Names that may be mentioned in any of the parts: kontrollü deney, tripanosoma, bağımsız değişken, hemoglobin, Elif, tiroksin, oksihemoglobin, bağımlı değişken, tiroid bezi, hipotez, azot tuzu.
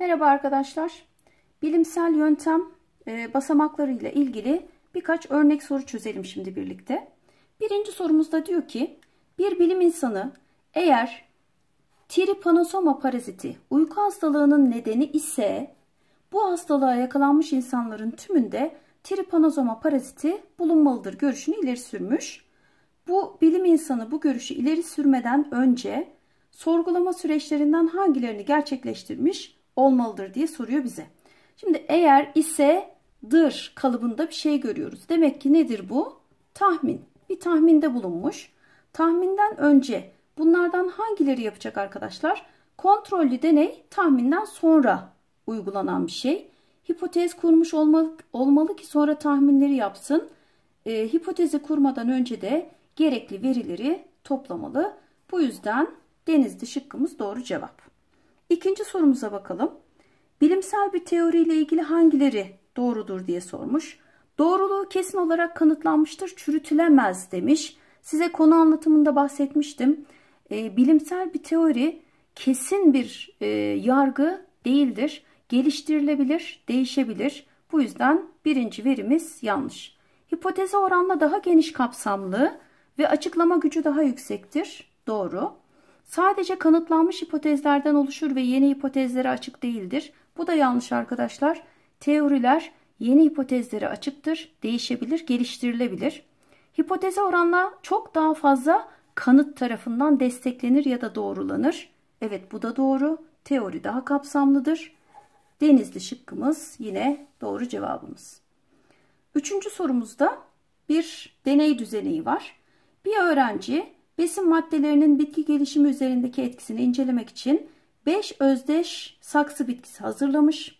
Merhaba arkadaşlar. Bilimsel yöntem basamaklarıyla ilgili birkaç örnek soru çözelim şimdi birlikte. Birinci sorumuzda diyor ki bir bilim insanı eğer tripanosoma paraziti uyku hastalığının nedeni ise bu hastalığa yakalanmış insanların tümünde tripanosoma paraziti bulunmalıdır görüşünü ileri sürmüş. Bu bilim insanı bu görüşü ileri sürmeden önce sorgulama süreçlerinden hangilerini gerçekleştirmiş olmalıdır diye soruyor bize. Şimdi eğer ise dır kalıbında bir şey görüyoruz. Demek ki nedir bu? Tahmin. Bir tahminde bulunmuş. Tahminden önce bunlardan hangileri yapacak arkadaşlar? Kontrollü deney tahminden sonra uygulanan bir şey. Hipotez kurmuş olmalı ki sonra tahminleri yapsın. Hipotezi kurmadan önce de gerekli verileri toplamalı. Bu yüzden Denizli şıkkımız doğru cevap. İkinci sorumuza bakalım. Bilimsel bir teoriyle ilgili hangileri doğrudur diye sormuş. Doğruluğu kesin olarak kanıtlanmıştır, çürütülemez demiş. Size konu anlatımında bahsetmiştim. Bilimsel bir teori kesin bir yargı değildir. Geliştirilebilir, değişebilir. Bu yüzden birinci verimiz yanlış. Hipoteze oranla daha geniş kapsamlı ve açıklama gücü daha yüksektir. Doğru. Sadece kanıtlanmış hipotezlerden oluşur ve yeni hipotezlere açık değildir. Bu da yanlış arkadaşlar. Teoriler yeni hipotezlere açıktır, değişebilir, geliştirilebilir. Hipoteze oranla çok daha fazla kanıt tarafından desteklenir ya da doğrulanır. Evet, bu da doğru. Teori daha kapsamlıdır. Denizli şıkkımız yine doğru cevabımız. Üçüncü sorumuzda bir deney düzeneği var. Bir öğrenci besin maddelerinin bitki gelişimi üzerindeki etkisini incelemek için 5 özdeş saksı bitkisi hazırlamış.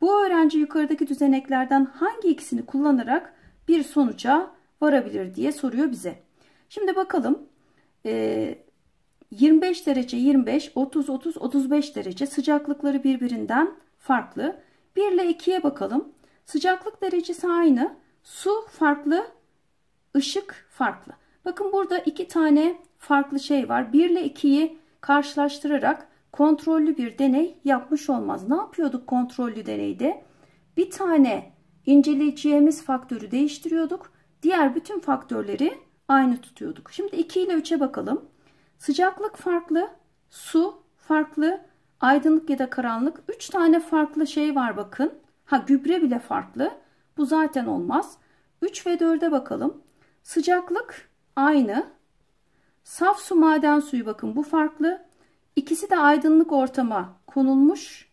Bu öğrenci yukarıdaki düzeneklerden hangi ikisini kullanarak bir sonuca varabilir diye soruyor bize. Şimdi bakalım 25 derece 25, 30, 30, 35 derece sıcaklıkları birbirinden farklı. 1 ile 2'ye bakalım. Sıcaklık derecesi aynı, su farklı, ışık farklı. Bakın burada iki tane farklı şey var. 1 ile 2'yi karşılaştırarak kontrollü bir deney yapmış olmaz. Ne yapıyorduk kontrollü deneyde? Bir tane inceleyeceğimiz faktörü değiştiriyorduk. Diğer bütün faktörleri aynı tutuyorduk. Şimdi 2 ile 3'e bakalım. Sıcaklık farklı, su farklı, aydınlık ya da karanlık. 3 tane farklı şey var bakın. Gübre bile farklı. Bu zaten olmaz. 3 ve 4'e bakalım. Sıcaklık aynı. Saf su, maden suyu bakın bu farklı. İkisi de aydınlık ortama konulmuş.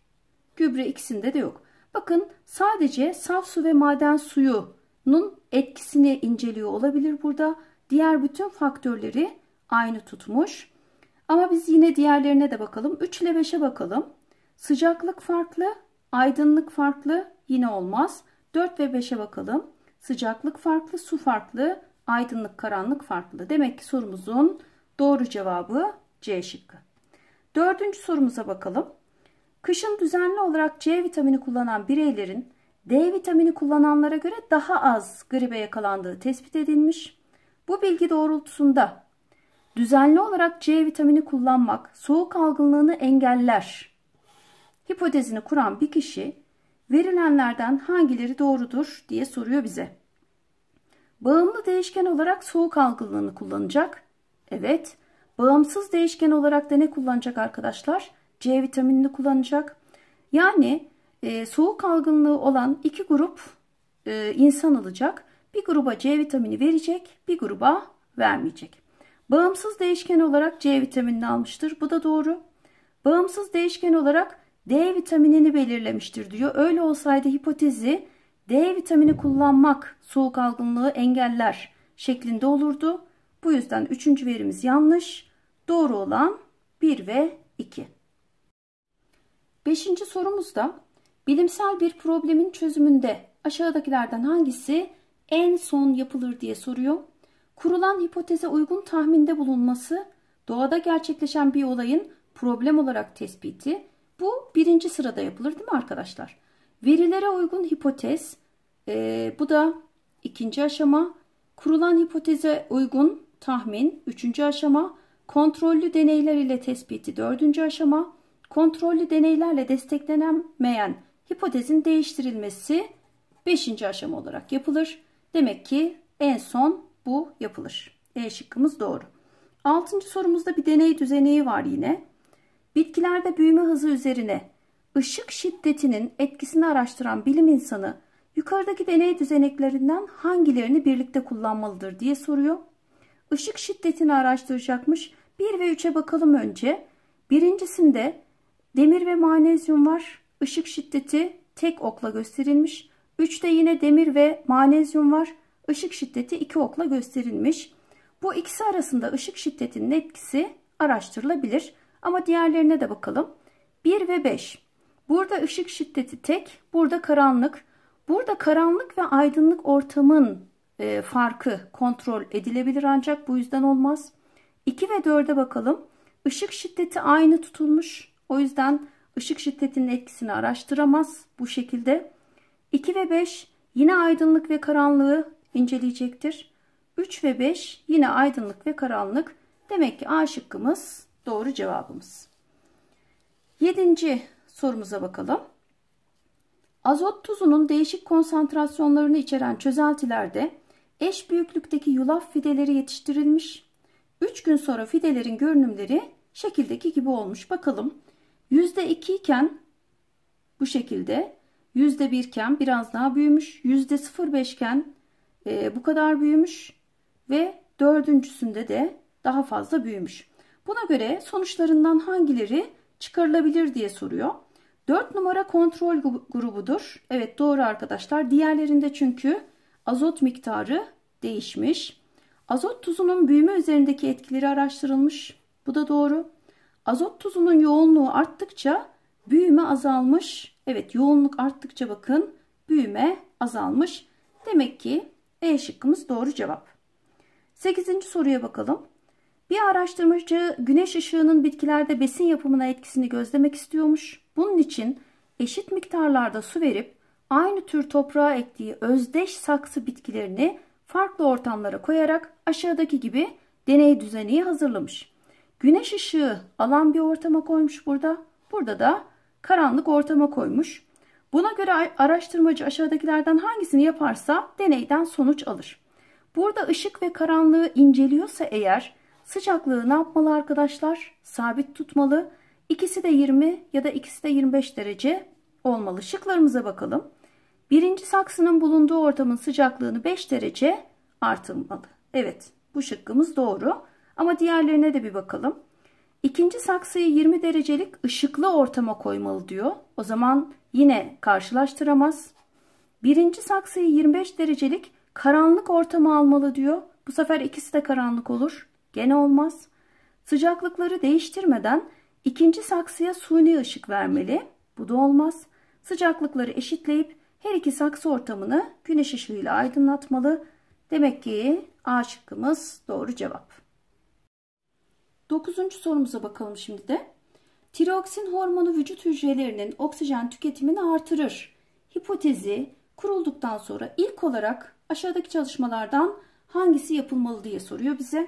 Gübre ikisinde de yok. Bakın sadece saf su ve maden suyunun etkisini inceliyor olabilir burada. Diğer bütün faktörleri aynı tutmuş. Ama biz yine diğerlerine de bakalım. 3 ile 5'e bakalım. Sıcaklık farklı, aydınlık farklı, yine olmaz. 4 ve 5'e bakalım. Sıcaklık farklı, su farklı, aydınlık, karanlık farklı. Demek ki sorumuzun doğru cevabı C şıkkı. Dördüncü sorumuza bakalım. Kışın düzenli olarak C vitamini kullanan bireylerin D vitamini kullananlara göre daha az gribe yakalandığı tespit edilmiş. Bu bilgi doğrultusunda düzenli olarak C vitamini kullanmak soğuk algınlığını engeller hipotezini kuran bir kişi verilenlerden hangileri doğrudur diye soruyor bize. Bağımlı değişken olarak soğuk algınlığını kullanacak. Evet. Bağımsız değişken olarak da ne kullanacak arkadaşlar? C vitaminini kullanacak. Yani soğuk algınlığı olan iki grup insan alacak. Bir gruba C vitamini verecek, bir gruba vermeyecek. Bağımsız değişken olarak C vitaminini almıştır. Bu da doğru. Bağımsız değişken olarak D vitaminini belirlemiştir diyor. Öyle olsaydı hipotezi D vitamini kullanmak soğuk algınlığı engeller şeklinde olurdu. Bu yüzden üçüncü verimiz yanlış. Doğru olan 1 ve 2. Beşinci sorumuzda bilimsel bir problemin çözümünde aşağıdakilerden hangisi en son yapılır diye soruyor. Kurulan hipoteze uygun tahminde bulunması, doğada gerçekleşen bir olayın problem olarak tespiti. Bu birinci sırada yapılır değil mi arkadaşlar? Verilere uygun hipotez, bu da ikinci aşama. Kurulan hipoteze uygun tahmin, üçüncü aşama. Kontrollü deneyler ile tespiti, dördüncü aşama. kontrollü deneylerle desteklenemeyen hipotezin değiştirilmesi 5. aşama olarak yapılır. Demek ki en son bu yapılır. E şıkkımız doğru. 6. sorumuzda bir deney düzeneği var yine. Bitkilerde büyüme hızı üzerine ışık şiddetinin etkisini araştıran bilim insanı yukarıdaki deney düzeneklerinden hangilerini birlikte kullanmalıdır diye soruyor. Işık şiddetini araştıracakmış. 1 ve 3'e bakalım önce. Birincisinde demir ve magnezyum var. Işık şiddeti tek okla gösterilmiş. 3'te yine demir ve magnezyum var. Işık şiddeti 2 okla gösterilmiş. Bu ikisi arasında ışık şiddetinin etkisi araştırılabilir. Ama diğerlerine de bakalım. 1 ve 5. Burada ışık şiddeti tek, burada karanlık. Burada karanlık ve aydınlık ortamın farkı kontrol edilebilir ancak bu yüzden olmaz. 2 ve 4'e bakalım. Işık şiddeti aynı tutulmuş. O yüzden ışık şiddetinin etkisini araştıramaz bu şekilde. 2 ve 5 yine aydınlık ve karanlığı inceleyecektir. 3 ve 5 yine aydınlık ve karanlık. Demek ki A şıkkımız doğru cevabımız. 7. sorumuza bakalım. Azot tuzunun değişik konsantrasyonlarını içeren çözeltilerde eş büyüklükteki yulaf fideleri yetiştirilmiş. 3 gün sonra fidelerin görünümleri şekildeki gibi olmuş. Bakalım %2 iken bu şekilde, %1 iken biraz daha büyümüş, %0,5 iken bu kadar büyümüş ve dördüncüsünde de daha fazla büyümüş. Buna göre sonuçlarından hangileri çıkarılabilir diye soruyor. 4 numara kontrol grubudur. Evet doğru arkadaşlar. Diğerlerinde çünkü azot miktarı değişmiş. Azot tuzunun büyüme üzerindeki etkileri araştırılmış. Bu da doğru. Azot tuzunun yoğunluğu arttıkça büyüme azalmış. Evet yoğunluk arttıkça bakın büyüme azalmış. Demek ki E şıkkımız doğru cevap. 8. soruya bakalım. Bir araştırmacı güneş ışığının bitkilerde besin yapımına etkisini gözlemek istiyormuş. Bunun için eşit miktarlarda su verip aynı tür toprağa ektiği özdeş saksı bitkilerini farklı ortamlara koyarak aşağıdaki gibi deney düzeni hazırlamış. Güneş ışığı alan bir ortama koymuş burada. Burada da karanlık ortama koymuş. Buna göre araştırmacı aşağıdakilerden hangisini yaparsa deneyden sonuç alır. Burada ışık ve karanlığı inceliyorsa eğer sıcaklığı ne yapmalı arkadaşlar? Sabit tutmalı. İkisi de 20 ya da ikisi de 25 derece olmalı. Şıklarımıza bakalım. Birinci saksının bulunduğu ortamın sıcaklığını 5 derece artırmalı. Evet bu şıkkımız doğru. Ama diğerlerine de bir bakalım. İkinci saksıyı 20 derecelik ışıklı ortama koymalı diyor. O zaman yine karşılaştıramaz. Birinci saksıyı 25 derecelik karanlık ortama almalı diyor. Bu sefer ikisi de karanlık olur. Gene olmaz. Sıcaklıkları değiştirmeden ikinci saksıya suni ışık vermeli. Bu da olmaz. Sıcaklıkları eşitleyip her iki saksı ortamını güneş ışığıyla aydınlatmalı. Demek ki A şıkkımız doğru cevap. 9. sorumuza bakalım şimdi de. Tiroksin hormonu vücut hücrelerinin oksijen tüketimini artırır. Hipotezi kurulduktan sonra ilk olarak aşağıdaki çalışmalardan hangisi yapılmalı diye soruyor bize.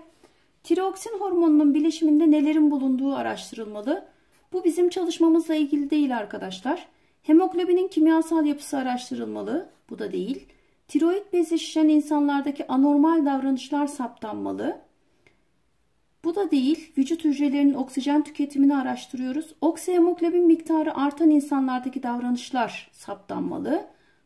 Tiroksin hormonunun bileşiminde nelerin bulunduğu araştırılmalı. Bu bizim çalışmamızla ilgili değil arkadaşlar. Hemoglobinin kimyasal yapısı araştırılmalı. Bu da değil. Tiroid bezi şişen insanlardaki anormal davranışlar saptanmalı. Bu da değil. Vücut hücrelerinin oksijen tüketimini araştırıyoruz. Oksihemoglobin miktarı artan insanlardaki davranışlar saptanmalı.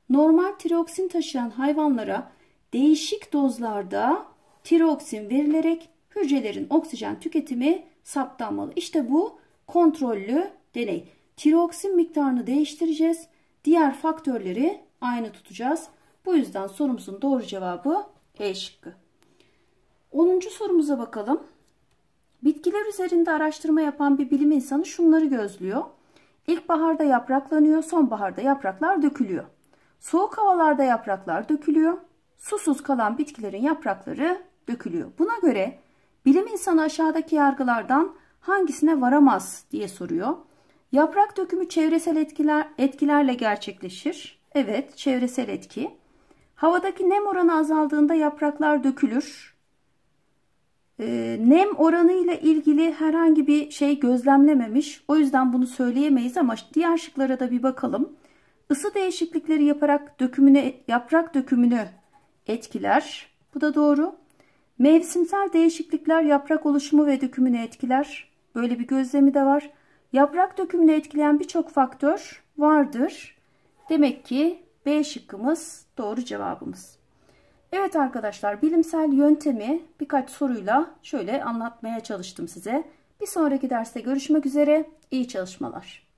Normal tiroksin taşıyan hayvanlara değişik dozlarda tiroksin verilerek hücrelerin oksijen tüketimi saptanmalı. İşte bu kontrollü deney. Tiroksin miktarını değiştireceğiz. Diğer faktörleri aynı tutacağız. Bu yüzden sorumuzun doğru cevabı E şıkkı. 10. sorumuza bakalım. Bitkiler üzerinde araştırma yapan bir bilim insanı şunları gözlüyor. İlkbaharda yapraklanıyor, sonbaharda yapraklar dökülüyor. Soğuk havalarda yapraklar dökülüyor. Susuz kalan bitkilerin yaprakları dökülüyor. Buna göre bilim insanı aşağıdaki yargılardan hangisine varamaz diye soruyor. Yaprak dökümü çevresel etkilerle gerçekleşir. Evet, çevresel etki. Havadaki nem oranı azaldığında yapraklar dökülür. Nem oranıyla ilgili herhangi bir şey gözlemlememiş. O yüzden bunu söyleyemeyiz ama diğer şıklara da bir bakalım. Isı değişiklikleri yaparak yaprak dökümünü etkiler. Bu da doğru. Mevsimsel değişiklikler yaprak oluşumu ve dökümünü etkiler. Böyle bir gözlemi de var. Yaprak dökümünü etkileyen birçok faktör vardır. Demek ki B şıkkımız doğru cevabımız. Evet arkadaşlar, bilimsel yöntemi birkaç soruyla şöyle anlatmaya çalıştım size. Bir sonraki derste görüşmek üzere. İyi çalışmalar.